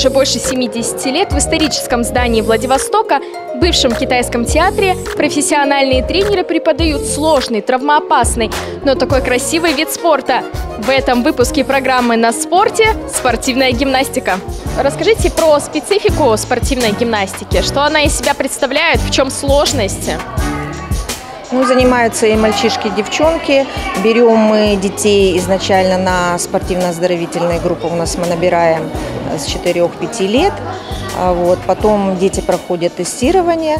уже больше 70 лет в историческом здании Владивостока, бывшем китайском театре, профессиональные тренеры преподают сложный, травмоопасный, но такой красивый вид спорта. В этом выпуске программы «На спорте» спортивная гимнастика. Расскажите про специфику спортивной гимнастики, что она из себя представляет, в чем сложность? Ну, занимаются и мальчишки, и девчонки. Берем мы детей изначально на спортивно-оздоровительные группы. У нас мы набираем с 4-5 лет. Вот. Потом дети проходят тестирование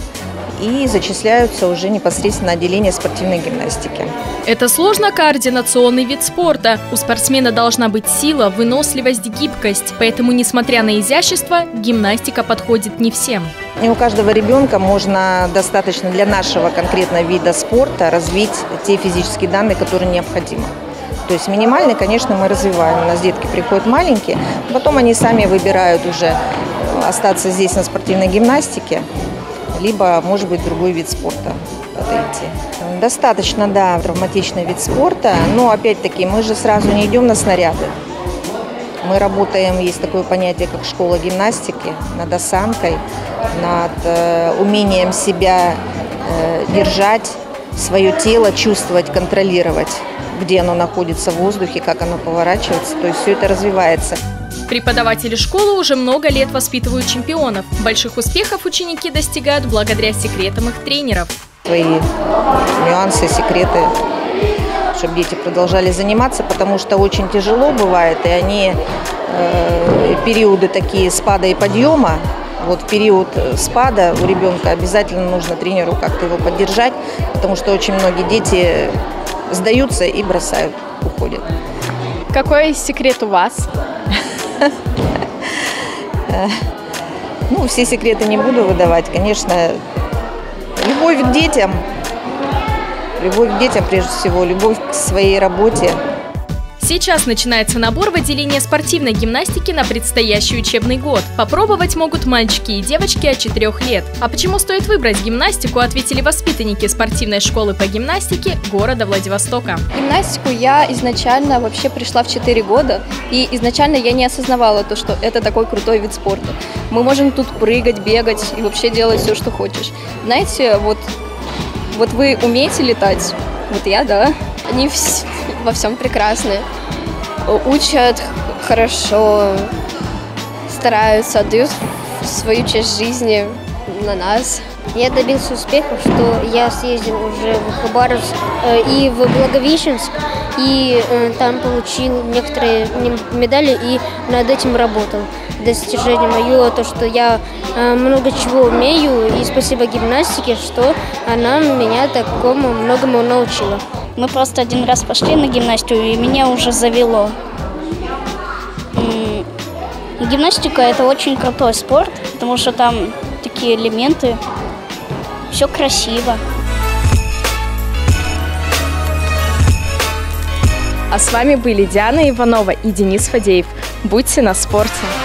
и зачисляются уже непосредственно на отделение спортивной гимнастики. Это сложно-координационный вид спорта. У спортсмена должна быть сила, выносливость, гибкость. Поэтому, несмотря на изящество, гимнастика подходит не всем. И у каждого ребенка можно достаточно для нашего конкретного вида спорта развить те физические данные, которые необходимы. То есть минимальный, конечно, мы развиваем. У нас детки приходят маленькие, потом они сами выбирают уже остаться здесь на спортивной гимнастике, либо, может быть, другой вид спорта подойти. Достаточно, да, травматичный вид спорта, но, опять-таки, мы же сразу не идем на снаряды. Мы работаем, есть такое понятие, как школа гимнастики, над осанкой, над умением себя держать, свое тело чувствовать, контролировать, где оно находится в воздухе, как оно поворачивается, то есть все это развивается. Преподаватели школы уже много лет воспитывают чемпионов. Больших успехов ученики достигают благодаря секретам их тренеров. Свои нюансы, секреты, чтобы дети продолжали заниматься, потому что очень тяжело бывает, и они периоды такие спада и подъема. Вот в период спада у ребенка обязательно нужно тренеру как-то его поддержать, потому что очень многие дети сдаются и бросают, уходят. Какой секрет у вас? Ну, все секреты не буду выдавать. Конечно, любовь к детям прежде всего, любовь к своей работе. Сейчас начинается набор в отделение спортивной гимнастики на предстоящий учебный год. Попробовать могут мальчики и девочки от 4 лет. А почему стоит выбрать гимнастику, ответили воспитанники спортивной школы по гимнастике города Владивостока. Гимнастику я изначально вообще пришла в 4 года. И изначально я не осознавала то, что это такой крутой вид спорта. Мы можем тут прыгать, бегать и вообще делать все, что хочешь. Знаете, вот вы умеете летать? Вот я, да. Они во всем прекрасны. Учат хорошо, стараются, отдают свою часть жизни на нас. Я добился успехов, что я съездил уже в Хабаровск и в Благовещенск, и там получил некоторые медали и над этим работал. Достижение мое, то, что я много чего умею, и спасибо гимнастике, что она меня такому многому научила. Мы просто один раз пошли на гимнастику, и меня уже завело. Гимнастика – это очень крутой спорт, потому что там такие элементы, все красиво. А с вами были Диана Иванова и Денис Фадеев. Будьте на спорте!